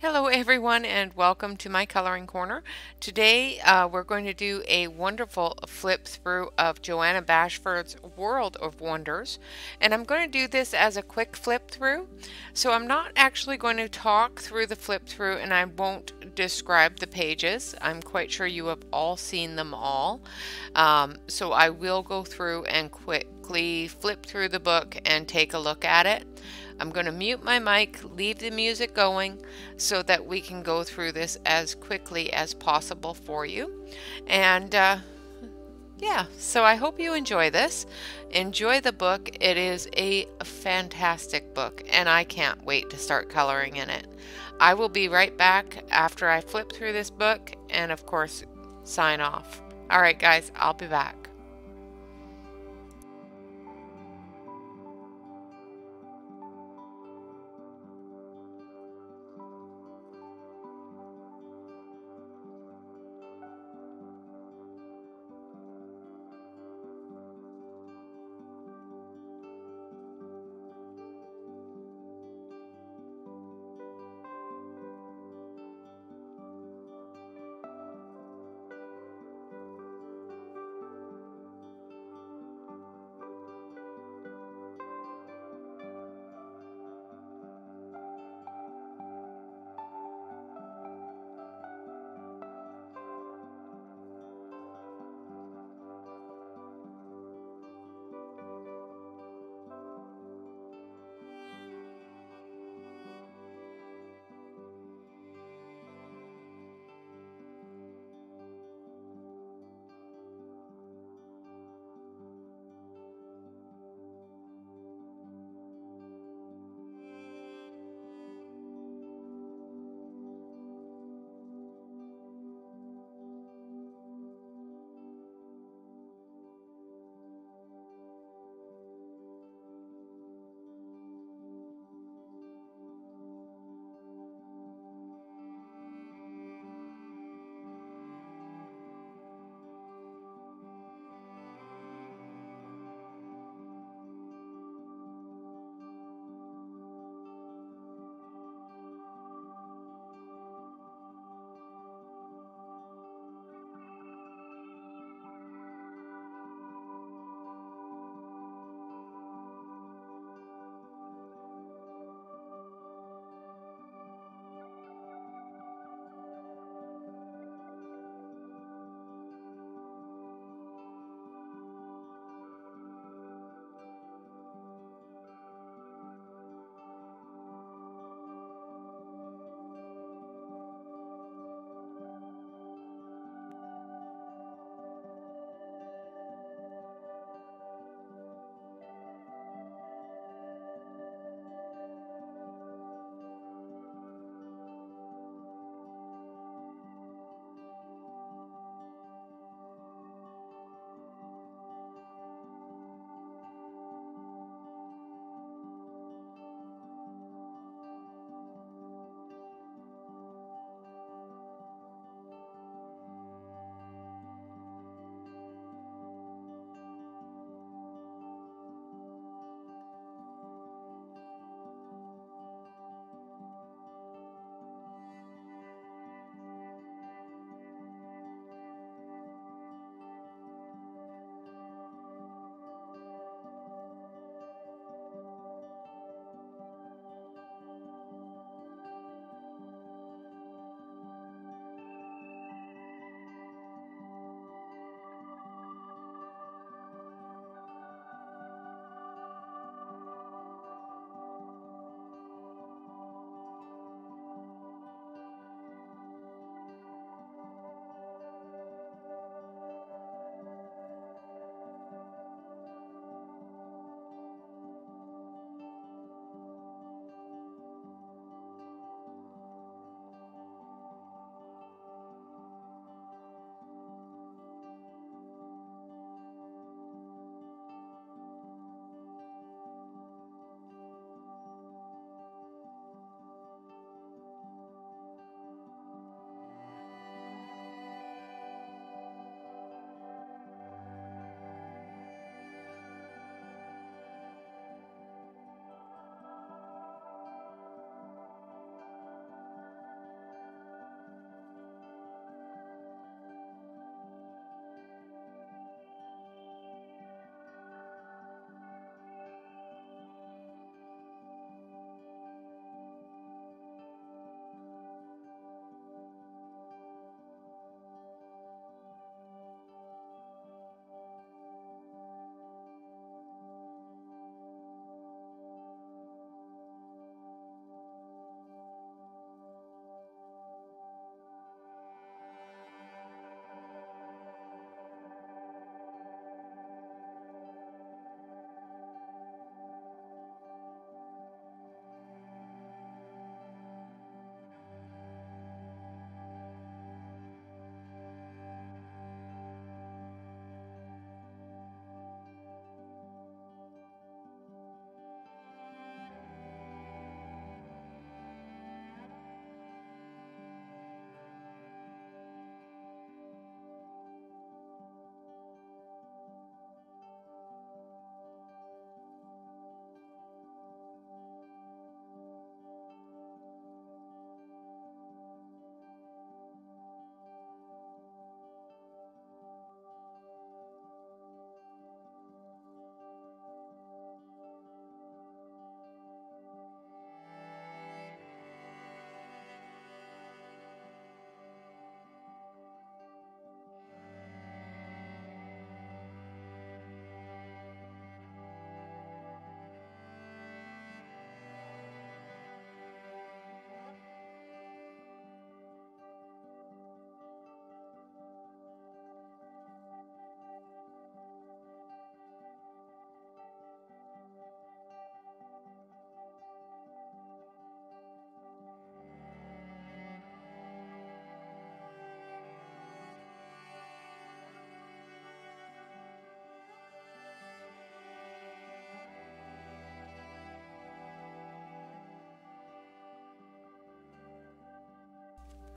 Hello everyone, and welcome to my coloring corner. Today we're going to do a wonderful flip through of Johanna Basford's World of Wonders, and I'm going to do this as a quick flip through, so I'm not actually going to talk through the flip through and I won't describe the pages. I'm quite sure you have all seen them all, so I will go through and quickly flip through the book and take a look at it. I'm going to mute my mic, leave the music going so that we can go through this as quickly as possible for you. And yeah, so I hope you enjoy this. Enjoy the book. It is a fantastic book and I can't wait to start coloring in it. I will be right back after I flip through this book and of course sign off. All right guys, I'll be back.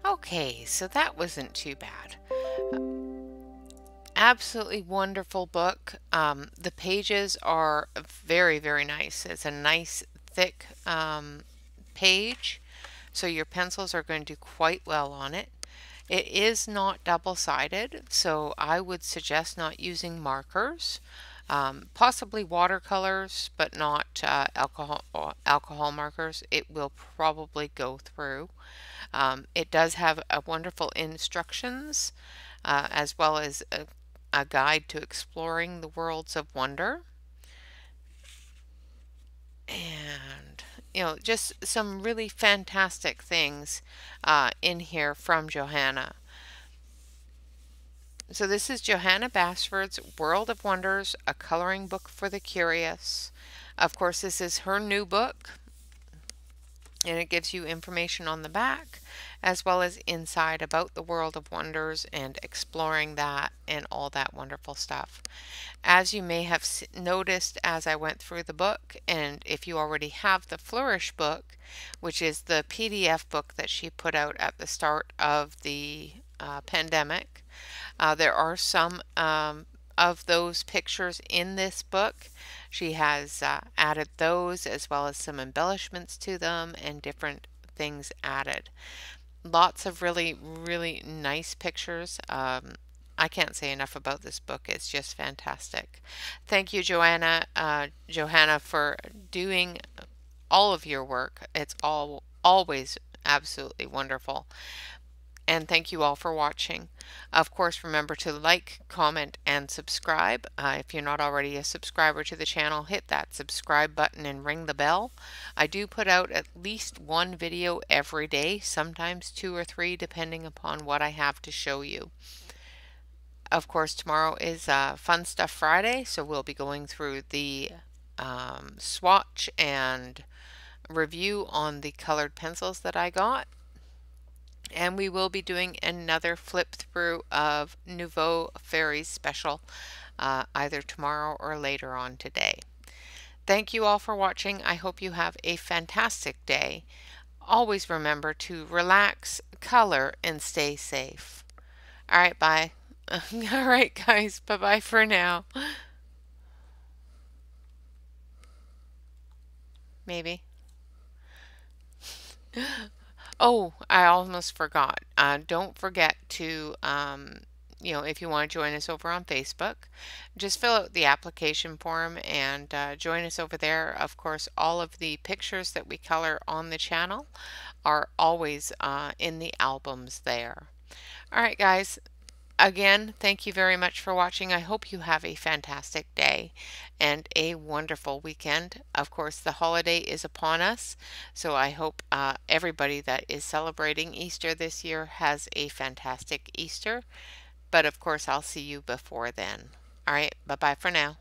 Okay, so that wasn't too bad. Absolutely wonderful book. The pages are very, very nice. It's a nice thick page, so your pencils are going to do quite well on it. It is not double-sided, so I would suggest not using markers. Possibly watercolors, but not alcohol markers. It will probably go through. It does have a wonderful instructions as well as a guide to exploring the worlds of wonder, and you know, just some really fantastic things in here from Johanna. So this is Johanna Basford's World of Wonders, a coloring book for the curious. Of course, this is her new book, and it gives you information on the back as well as inside about the World of Wonders and exploring that and all that wonderful stuff. As you may have noticed as I went through the book, and if you already have the Flourish book, which is the PDF book that she put out at the start of the pandemic, there are some of those pictures in this book. She has added those as well as some embellishments to them and different things added. Lots of really, really nice pictures. I can't say enough about this book. It's just fantastic. Thank you, Johanna, for doing all of your work. It's always absolutely wonderful. And thank you all for watching. Of course, remember to like, comment, and subscribe. If you're not already a subscriber to the channel, hit that subscribe button and ring the bell. I do put out at least one video every day, sometimes 2 or 3, depending upon what I have to show you. Of course, tomorrow is Fun Stuff Friday, so we'll be going through the swatch and review on the colored pencils that I got. And we will be doing another flip through of Nouveau Fairies special either tomorrow or later on today. Thank you all for watching. I hope you have a fantastic day. Always remember to relax, color, and stay safe. All right, bye. All right, guys. Bye-bye for now. Maybe. Oh, I almost forgot. Don't forget to, you know, if you want to join us over on Facebook, just fill out the application form and join us over there. Of course, all of the pictures that we color on the channel are always in the albums there. All right, guys. Again, thank you very much for watching. I hope you have a fantastic day and a wonderful weekend. Of course, the holiday is upon us, so I hope everybody that is celebrating Easter this year has a fantastic Easter. But of course, I'll see you before then. All right, bye-bye for now.